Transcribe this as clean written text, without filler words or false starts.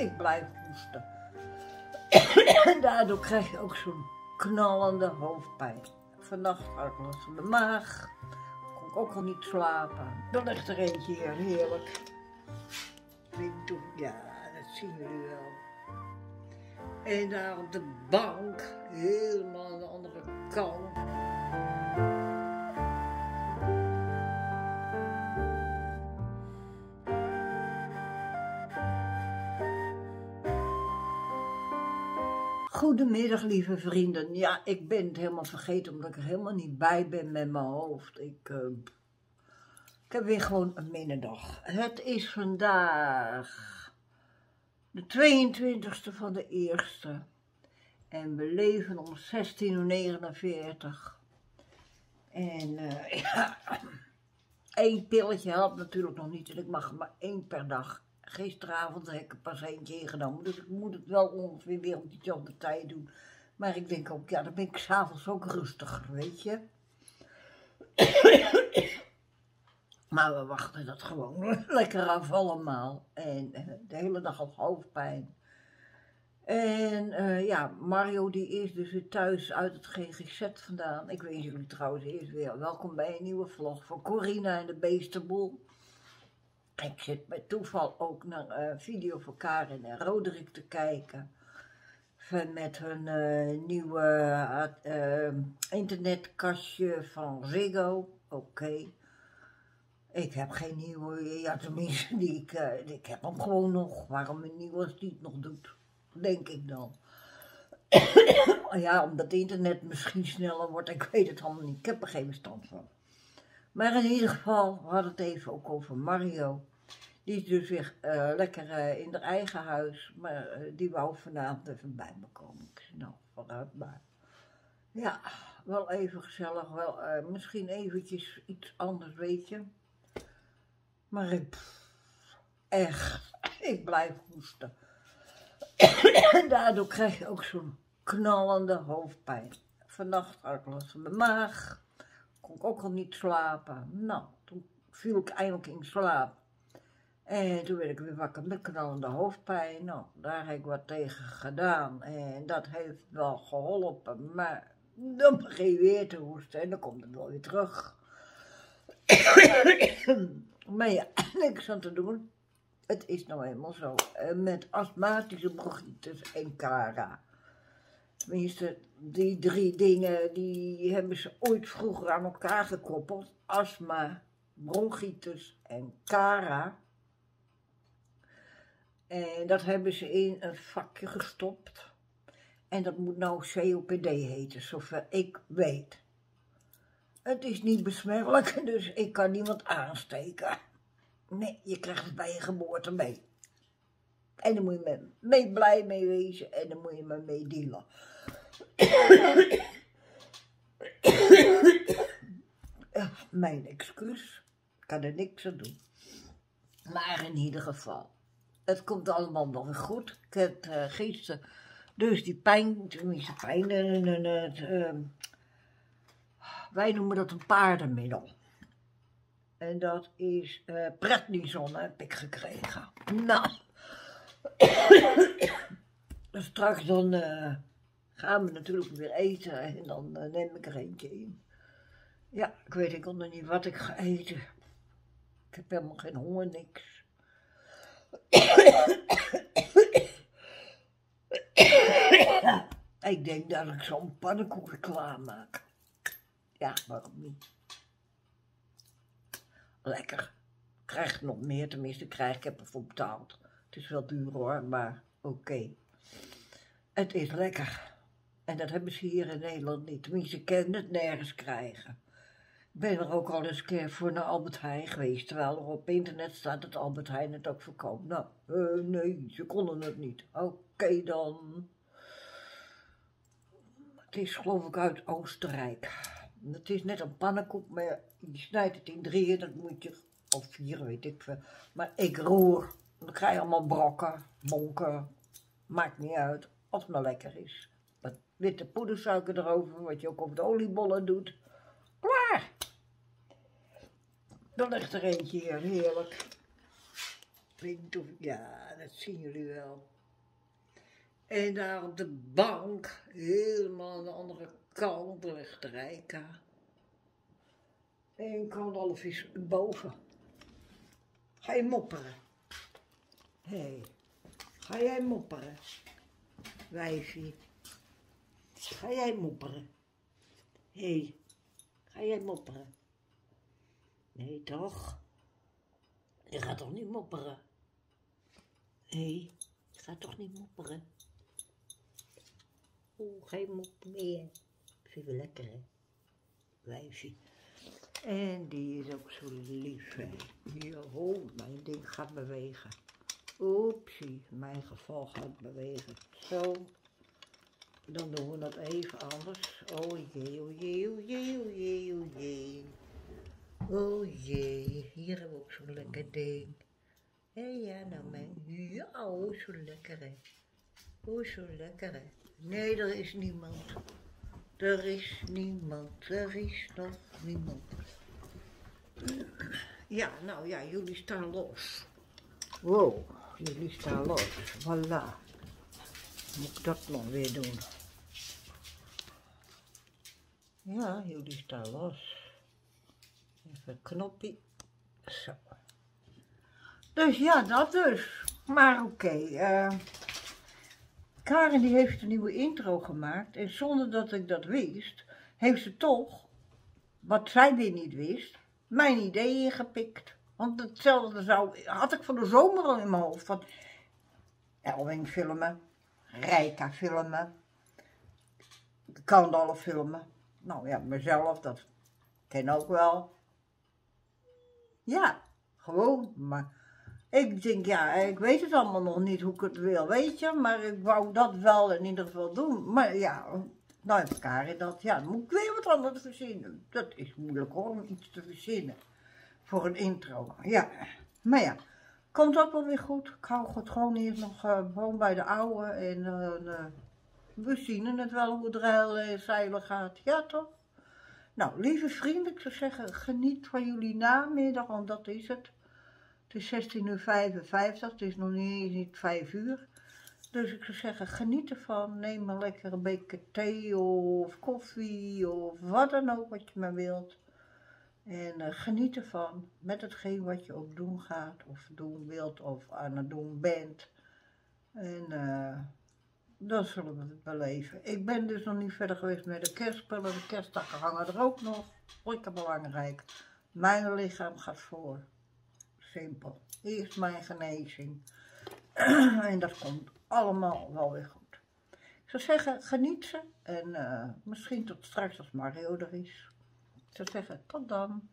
ik blijf hoesten. En daardoor krijg je ook zo'n knallende hoofdpijn. Vannacht had ik last van de maag. Kon ik ook al niet slapen. Dan ligt er eentje hier, heerlijk. Ja, dat zien jullie wel. En daar op de bank, helemaal aan de andere kant. Goedemiddag, lieve vrienden. Ja, ik ben het helemaal vergeten omdat ik er helemaal niet bij ben met mijn hoofd. Ik heb weer gewoon een middendag. Het is vandaag de 22e van de eerste. En we leven om 16:49. En ja, één pilletje helpt natuurlijk nog niet. En ik mag maar één per dag. Gisteravond heb ik een patiëntje ingenomen. Dus ik moet het wel ongeveer weer op diezelfde tijd doen. Maar ik denk ook, ja, dan ben ik s'avonds ook rustiger, weet je. Maar we wachten dat gewoon lekker af allemaal. En de hele dag had hoofdpijn. En ja, Mario die is dus weer thuis uit het GGZ vandaan. Ik wens jullie trouwens eerst weer welkom bij een nieuwe vlog van Coriena en de Beestenboel. Ik zit bij toeval ook naar een video van Karen en Roderick te kijken. Met hun nieuwe internetkastje van Ziggo. Oké. Ik heb geen nieuwe, ja tenminste, ik heb hem gewoon nog. Waarom een nieuwe als die het nog doet, denk ik dan. Ja, omdat het internet misschien sneller wordt, ik weet het allemaal niet. Ik heb er geen verstand van. Maar in ieder geval, we hadden het even ook over Mario. Die is dus weer lekker in haar eigen huis, maar die wou vanavond even bij me komen. Ik zei, nou, vooruit maar. Ja, wel even gezellig, wel misschien eventjes iets anders, weet je. Maar ik blijf hoesten. En daardoor krijg je ook zo'n knallende hoofdpijn. Vannacht had ik last van mijn maag. Kon ik ook al niet slapen. Nou, toen viel ik eindelijk in slaap. En toen werd ik weer wakker met knallende hoofdpijn. Nou, daar heb ik wat tegen gedaan. En dat heeft wel geholpen. Maar dan begin je weer te hoesten. En dan komt het wel weer terug. Maar ja, niks aan te doen. Het is nou eenmaal zo. Met astmatische bronchitis en CARA. Tenminste, die drie dingen, die hebben ze ooit vroeger aan elkaar gekoppeld. Astma, bronchitis en CARA. En dat hebben ze in een vakje gestopt. En dat moet nou COPD heten, zover ik weet. Het is niet besmettelijk, dus ik kan niemand aansteken. Nee, je krijgt het bij je geboorte mee. En dan moet je mee blij mee wezen en dan moet je maar mee dealen. Mijn excuus, ik kan er niks aan doen. Maar in ieder geval, het komt allemaal wel weer goed. Ik heb gisteren dus die pijn, tenminste pijn en het... Wij noemen dat een paardenmiddel. En dat is Prednison, heb ik gekregen. Nou, dus straks dan gaan we natuurlijk weer eten en dan neem ik er eentje in. Ja, ik kon nog niet wat ik ga eten. Ik heb helemaal geen honger, niks. Ik denk dat ik zo'n pannenkoeken klaarmaak. Ja, waarom niet? Lekker. Ik krijg nog meer, tenminste ik heb ervoor betaald. Het is wel duur hoor, maar oké. Het is lekker. En dat hebben ze hier in Nederland niet. Tenminste, ik kan het nergens krijgen. Ik ben er ook al eens een keer voor naar Albert Heijn geweest. Terwijl er op internet staat dat Albert Heijn het ook verkoopt. Nou, nee, ze konden het niet. Oké dan. Het is geloof ik uit Oostenrijk. Het is net een pannenkoek, maar je snijdt het in drieën, dat moet je, of vier, weet ik veel. Maar ik roer, dan krijg je allemaal brokken, bonken, maakt niet uit, als het maar lekker is. Wat witte poedersuiker erover, wat je ook op de oliebollen doet, klaar! Dan ligt er eentje hier, heerlijk. springt. Of, ja, dat zien jullie wel. En daar op de bank, helemaal aan de andere kant, ligt Rijka. En Kandalle is boven. Ga je mopperen? Hé, hey, ga jij mopperen? Wijfie. Ga jij mopperen? Hé, hey, ga jij mopperen? Nee, toch? Je gaat toch niet mopperen? Hé, hey, je gaat toch niet mopperen? Oeh, geen mop meer. Vind je wel lekker, hè? Wijfie. En die is ook zo lief, hè. Oh, mijn ding gaat bewegen. Oepsie, mijn geval gaat bewegen. Zo. Dan doen we dat even anders. Oh jee, oh jee, oh jee, oh jee, oh jee. Oh jee, hier hebben we ook zo'n lekker ding. Hé, ja, nou mijn. Ja, oh, zo lekker, hè. Oh, zo lekker, hè. Nee, er is niemand. Er is niemand, er is nog niemand. Ja, nou ja, jullie staan los. Wow, jullie staan los. Voilà. Moet ik dat nog weer doen? Ja, jullie staan los. Even een knopje. Zo. Dus ja, dat dus. Maar oké, Karen die heeft een nieuwe intro gemaakt en zonder dat ik dat wist, heeft ze toch, wat zij weer niet wist, mijn idee ingepikt. Want hetzelfde had ik van de zomer al in mijn hoofd. Van Elwing filmen, Rijka filmen, Kandalle filmen. Nou ja, mezelf, dat ken ook wel. Ja, gewoon, maar... Ik denk, ja, ik weet het allemaal nog niet hoe ik het wil, weet je, maar ik wou dat wel in ieder geval doen. Maar ja, nou heeft Karin dat, ja, dan moet ik weer wat anders verzinnen. Dat is moeilijk hoor, om iets te verzinnen voor een intro. Ja, maar ja, komt ook wel weer goed. Ik hou het gewoon hier nog gewoon bij de oude en we zien het wel hoe het zeilen gaat, ja toch? Nou, lieve vrienden, ik zou zeggen, geniet van jullie namiddag, want dat is het. Het is 16:55 uur, het is nog niet 5 uur. Dus ik zou zeggen, geniet ervan. Neem maar lekker een beker thee of koffie of wat dan ook wat je maar wilt. En geniet ervan met hetgeen wat je ook doen gaat of doen wilt of aan het doen bent. En dat zullen we beleven. Ik ben dus nog niet verder geweest met de kerstspullen. De kersttakken hangen er ook nog. Lekker belangrijk. Mijn lichaam gaat voor. Simpel. Eerst mijn genezing. En dat komt allemaal wel weer goed. Ik zou zeggen, geniet ze. En misschien tot straks als Mario er is. Ik zou zeggen, tot dan.